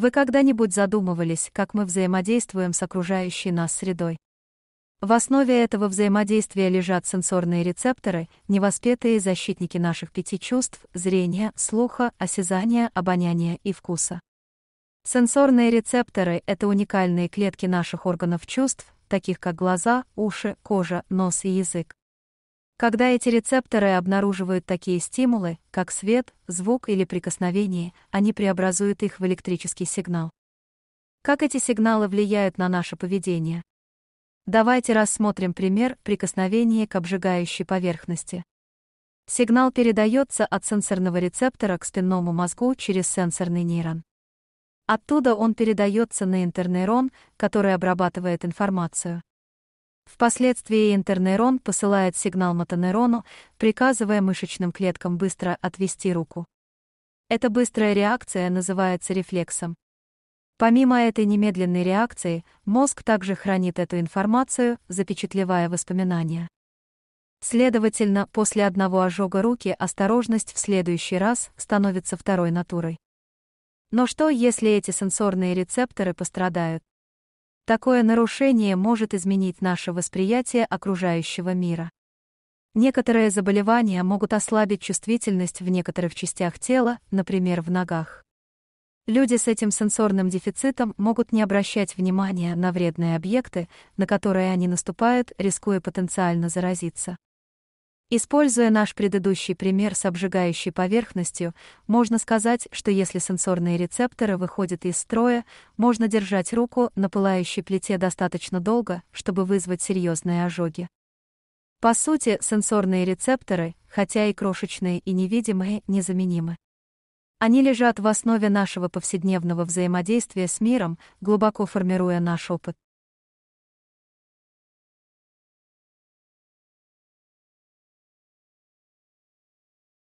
Вы когда-нибудь задумывались, как мы взаимодействуем с окружающей нас средой? В основе этого взаимодействия лежат сенсорные рецепторы, невоспетые защитники наших пяти чувств – зрения, слуха, осязания, обоняния и вкуса. Сенсорные рецепторы – это уникальные клетки наших органов чувств, таких как глаза, уши, кожа, нос и язык. Когда эти рецепторы обнаруживают такие стимулы, как свет, звук или прикосновение, они преобразуют их в электрический сигнал. Как эти сигналы влияют на наше поведение? Давайте рассмотрим пример прикосновения к обжигающей поверхности. Сигнал передается от сенсорного рецептора к спинному мозгу через сенсорный нейрон. Оттуда он передается на интернейрон, который обрабатывает информацию. Впоследствии интернейрон посылает сигнал мотонейрону, приказывая мышечным клеткам быстро отвести руку. Эта быстрая реакция называется рефлексом. Помимо этой немедленной реакции, мозг также хранит эту информацию, запечатлевая воспоминания. Следовательно, после одного ожога руки осторожность в следующий раз становится второй натурой. Но что, если эти сенсорные рецепторы пострадают? Такое нарушение может изменить наше восприятие окружающего мира. Некоторые заболевания могут ослабить чувствительность в некоторых частях тела, например, в ногах. Люди с этим сенсорным дефицитом могут не обращать внимания на вредные объекты, на которые они наступают, рискуя потенциально заразиться. Используя наш предыдущий пример с обжигающей поверхностью, можно сказать, что если сенсорные рецепторы выходят из строя, можно держать руку на пылающей плите достаточно долго, чтобы вызвать серьезные ожоги. По сути, сенсорные рецепторы, хотя и крошечные и невидимые, незаменимы. Они лежат в основе нашего повседневного взаимодействия с миром, глубоко формируя наш опыт.